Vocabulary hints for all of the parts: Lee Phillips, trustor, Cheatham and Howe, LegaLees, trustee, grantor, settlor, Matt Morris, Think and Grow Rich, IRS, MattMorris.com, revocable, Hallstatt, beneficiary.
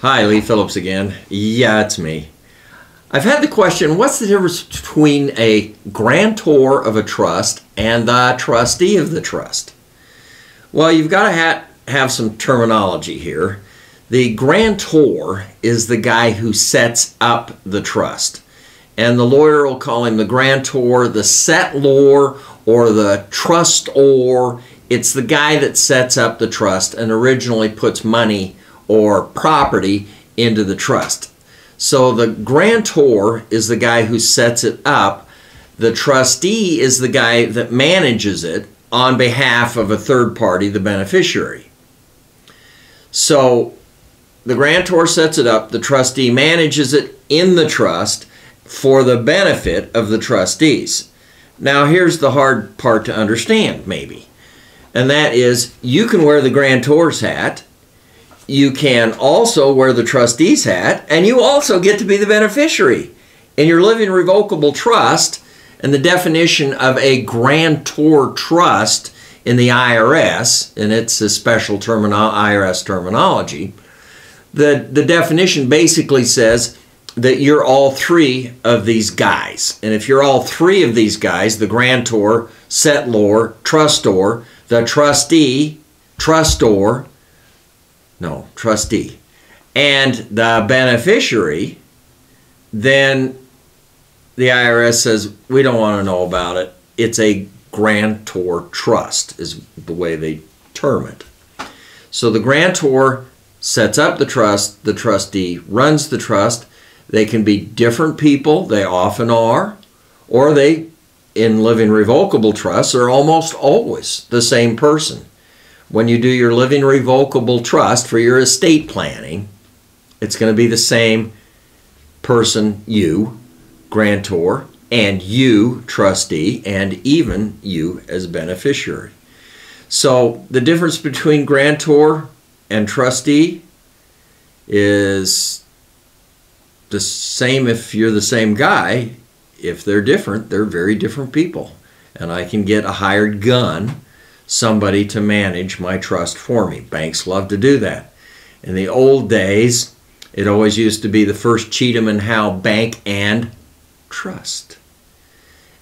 Hi, Lee Phillips again. Yeah, it's me. I've had the question, what's the difference between a grantor of a trust and the trustee of the trust? Well, you've got to have some terminology here. The grantor is the guy who sets up the trust, and the lawyer will call him the grantor, the settlor, or the trustor. It's the guy that sets up the trust and originally puts money or property into the trust. So the grantor is the guy who sets it up. The trustee is the guy that manages it on behalf of a third party, the beneficiary. So the grantor sets it up, the trustee manages it in the trust for the benefit of the trustees. Now here's the hard part to understand, maybe, and that is you can wear the grantor's hat, you can also wear the trustee's hat, and you also get to be the beneficiary. And you're living in revocable trust, and the definition of a grantor trust in the IRS, and it's a special IRS terminology, the definition basically says that you're all three of these guys. And if you're all three of these guys, the grantor, settlor, trustor, the trustee, trustor, no, trustee, and the beneficiary, then the IRS says, we don't want to know about it. It's a grantor trust is the way they term it. So the grantor sets up the trust, the trustee runs the trust. They can be different people, they often are, or they, in living revocable trusts, are almost always the same person. When you do your living revocable trust for your estate planning, it's going to be the same person, you, grantor, and you, trustee, and even you as beneficiary. So the difference between grantor and trustee is the same if you're the same guy. If they're different, they're very different people. And I can get a hired gun, somebody to manage my trust for me. Banks love to do that. In the old days, it always used to be the first Cheatham and Howe Bank and Trust.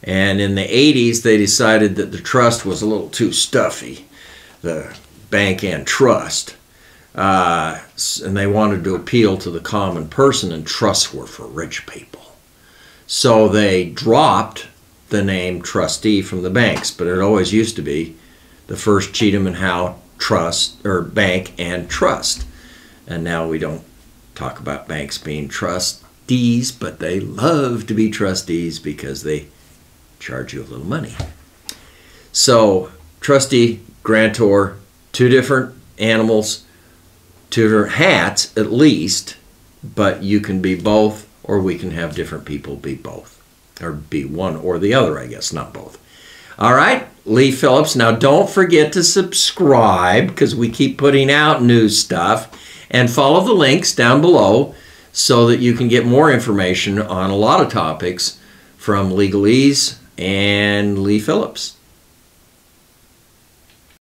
And in the 80s, they decided that the trust was a little too stuffy, the bank and trust, and they wanted to appeal to the common person, and trusts were for rich people. So they dropped the name trustee from the banks, but it always used to be the first Cheatham and Howe Trust, or Bank and Trust. And now we don't talk about banks being trustees, but they love to be trustees because they charge you a little money. So trustee, grantor, two different animals, two different hats at least, but you can be both, or we can have different people be both, or be one or the other, I guess, not both. All right, Lee Phillips. Now, don't forget to subscribe because we keep putting out new stuff, and follow the links down below so that you can get more information on a lot of topics from Legalese and Lee Phillips.